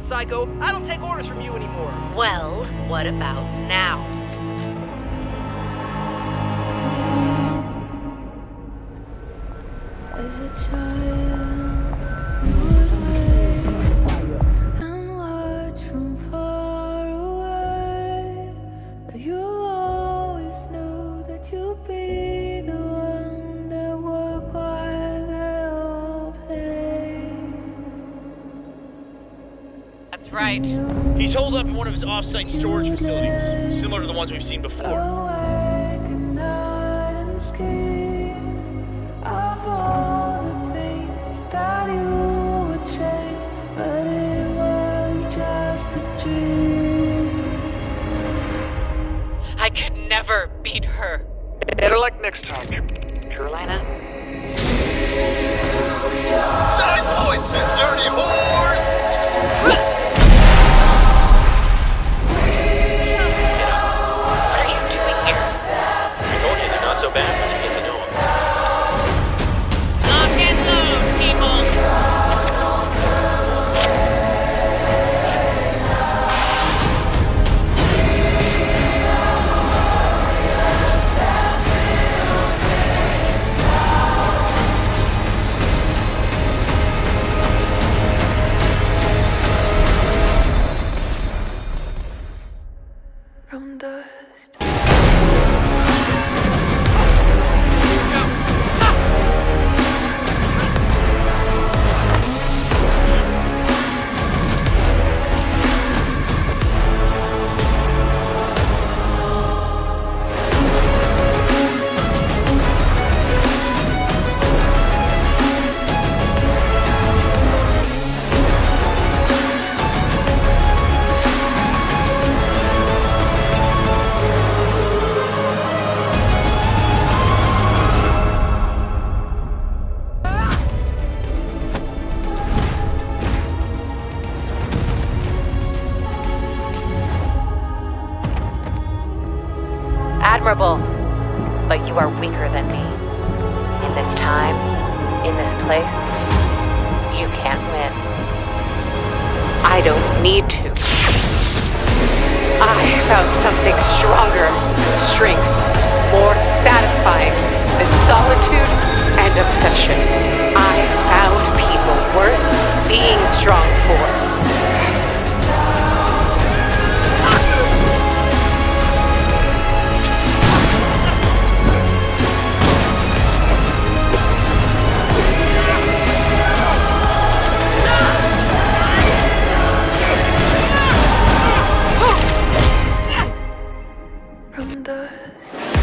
what, Psycho? I don't take orders from you anymore. Well, what about now? As a child, you would wait and watch from far away. But you always knew that you'd be the one that would quiet the whole place. That's right. He's holed up in one of his off-site storage facilities, similar to the ones we've seen before. Awake at night and scared of all that you would change, but it was just a dream. I could never beat her. Better luck next time, Carolina. Nine points, you dirty whore! But you are weaker than me. In this time, in this place, you can't win. I don't need to. I found something stronger than strength, more satisfying than solitude and obsession. I found people worth being strong for. From the...